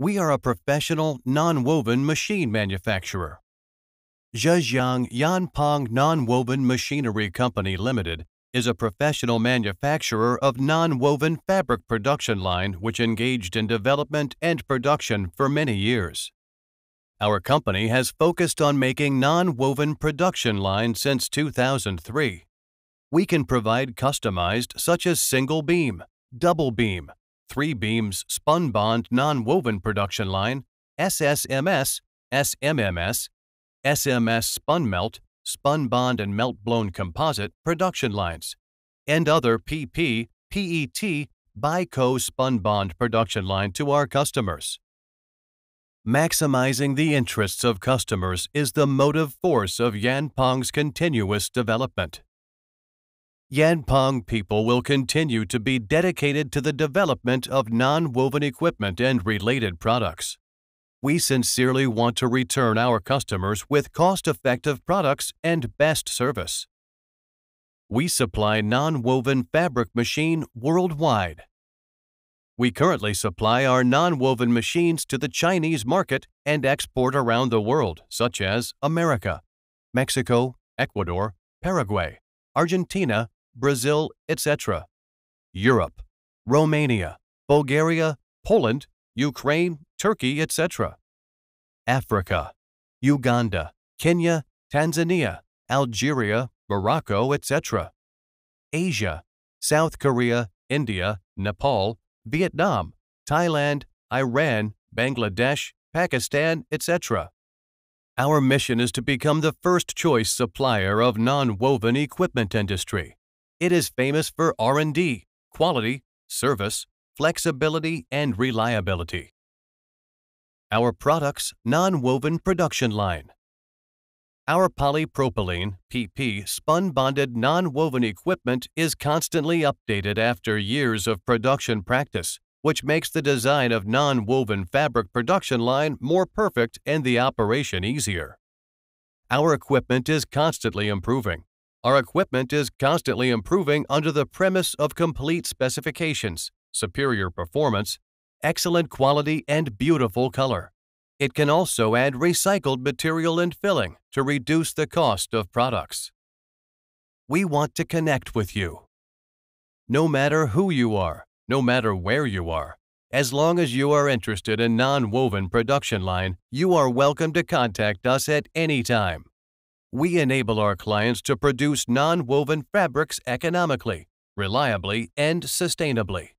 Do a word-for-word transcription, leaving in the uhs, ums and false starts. We are a professional non-woven machine manufacturer. Zhejiang Yanpeng Non-Woven Machinery Company Limited is a professional manufacturer of non-woven fabric production line which engaged in development and production for many years. Our company has focused on making non-woven production line since two thousand three. We can provide customized such as single beam, double beam, three beams Spunbond non-woven production line, S S M S, S M M S, S M S Spunmelt, Spunbond and Meltblown composite production lines, and other P P, P E T, BiCo Spunbond production line to our customers. Maximizing the interests of customers is the motive force of Yanpeng's continuous development. Yanpeng people will continue to be dedicated to the development of non-woven equipment and related products. We sincerely want to return our customers with cost-effective products and best service. We supply non-woven fabric machine worldwide. We currently supply our non-woven machines to the Chinese market and export around the world, such as America, Mexico, Ecuador, Paraguay, Argentina, Brazil, et cetera, Europe, Romania, Bulgaria, Poland, Ukraine, Turkey, et cetera, Africa, Uganda, Kenya, Tanzania, Algeria, Morocco, et cetera, Asia, South Korea, India, Nepal, Vietnam, Thailand, Iran, Bangladesh, Pakistan, et cetera. Our mission is to become the first choice supplier of non-woven equipment industry. It is famous for R and D, quality, service, flexibility, and reliability. Our products, non-woven production line. Our polypropylene, P P, spun-bonded non-woven equipment is constantly updated after years of production practice, which makes the design of non-woven fabric production line more perfect and the operation easier. Our equipment is constantly improving. Our equipment is constantly improving under the premise of complete specifications, superior performance, excellent quality and beautiful color. It can also add recycled material and filling to reduce the cost of products. We want to connect with you. No matter who you are, no matter where you are, as long as you are interested in non-woven production line, you are welcome to contact us at any time. We enable our clients to produce non-woven fabrics economically, reliably, and sustainably.